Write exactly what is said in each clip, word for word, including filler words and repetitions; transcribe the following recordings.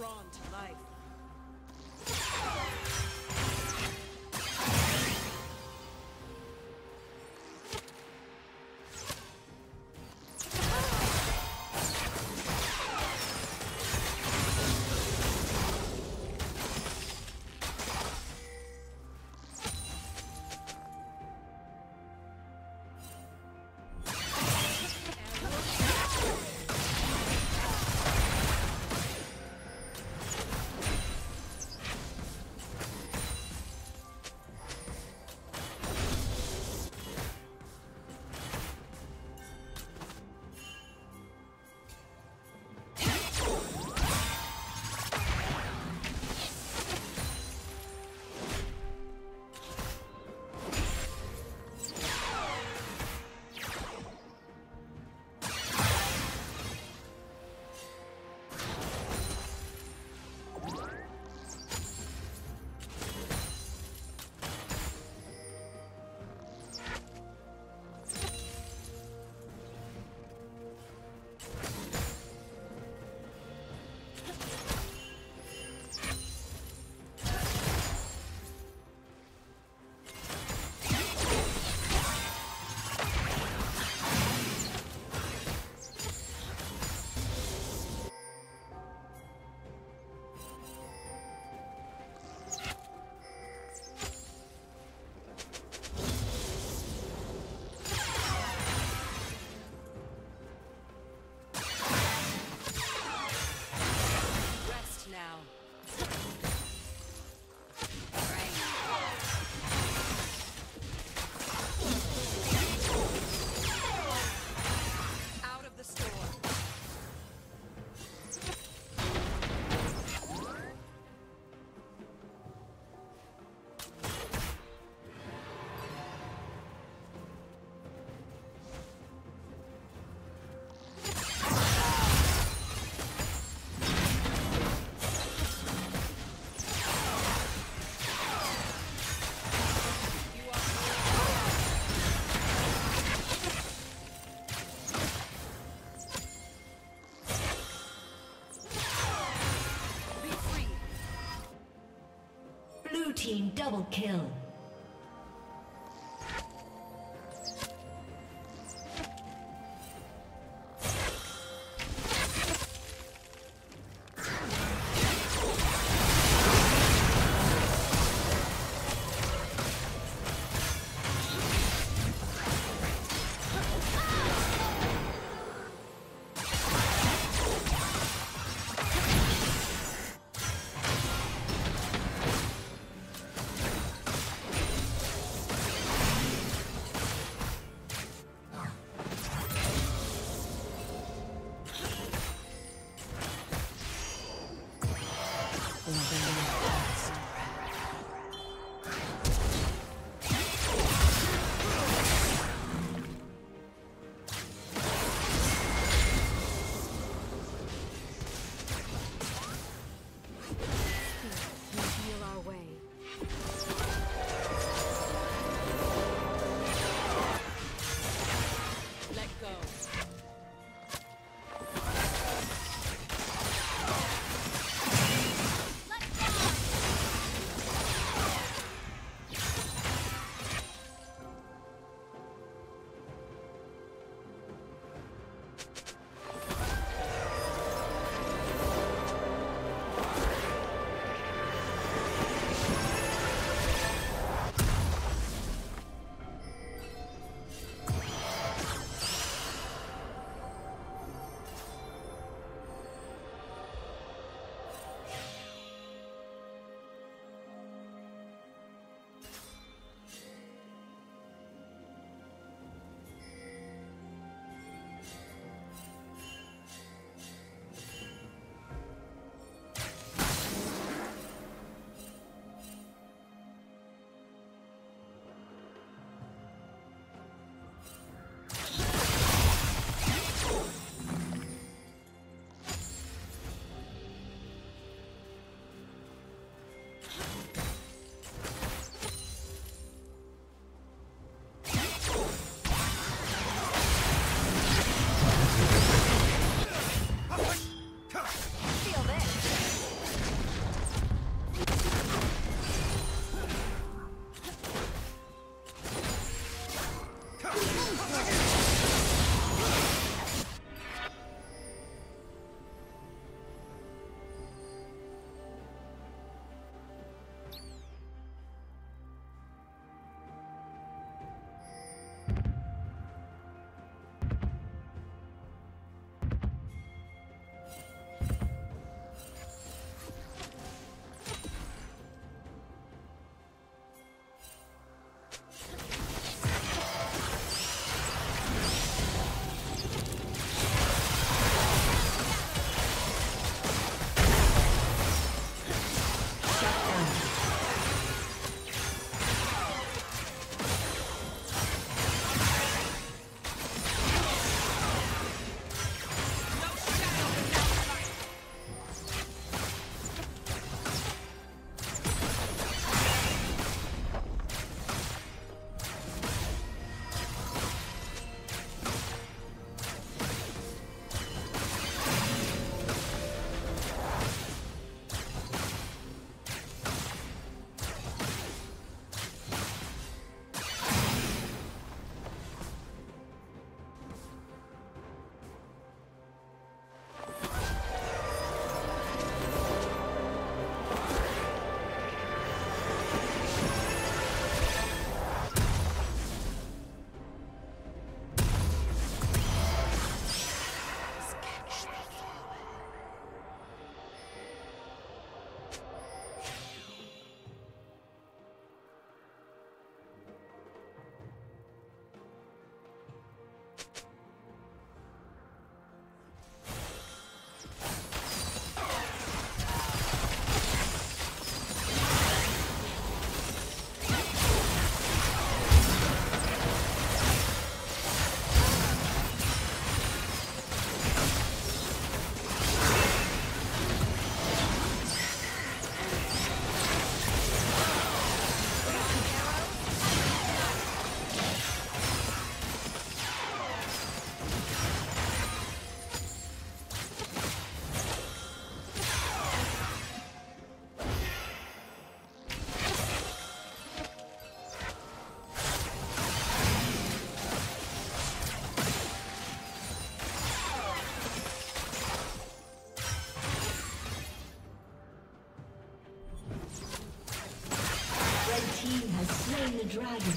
drawn to life. Team double kill. Feel this. Slain the dragon.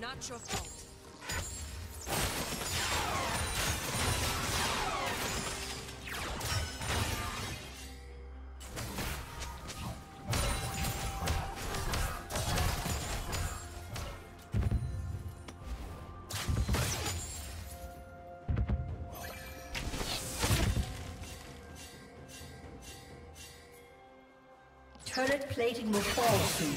Not your fault. Turret plating will fall soon.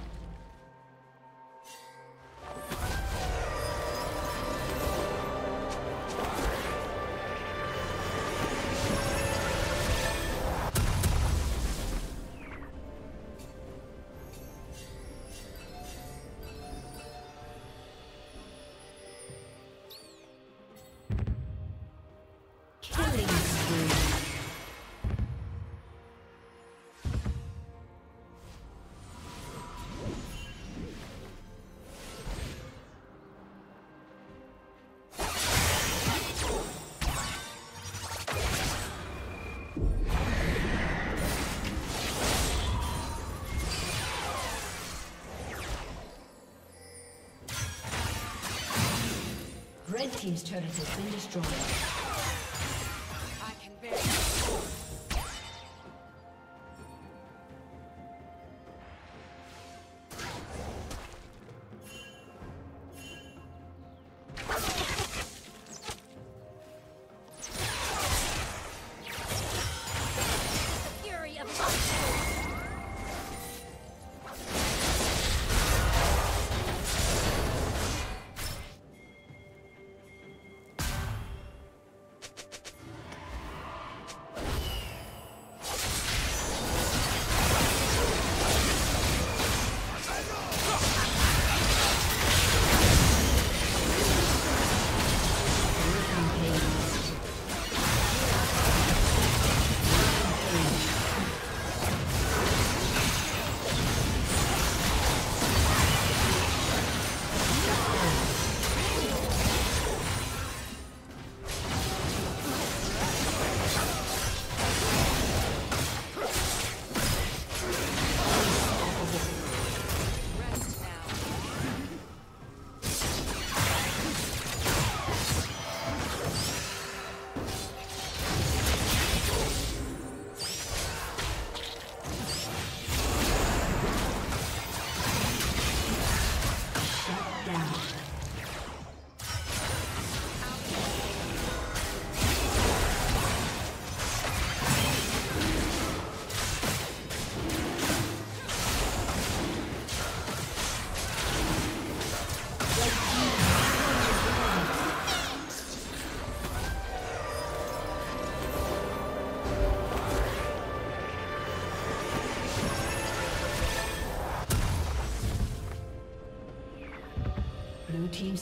Red team's turret has been destroyed. I can bear it. The fury of life. Blue team's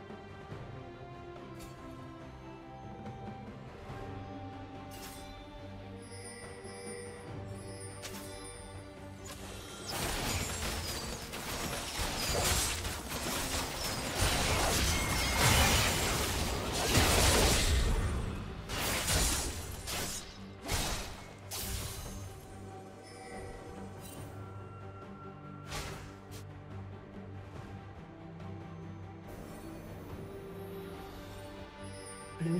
Blue team's turret has been destroyed. Blue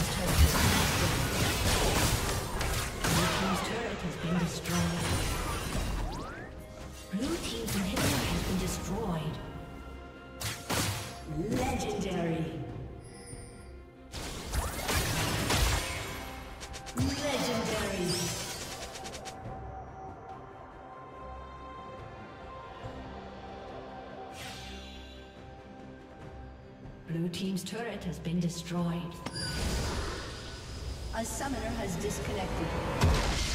team's turret has been destroyed. Blue team's turret has been destroyed. Blue team's inhibitor has been destroyed. Legendary. Legendary. Blue team's turret has been destroyed. A summoner has disconnected.